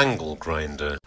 Angle grinder,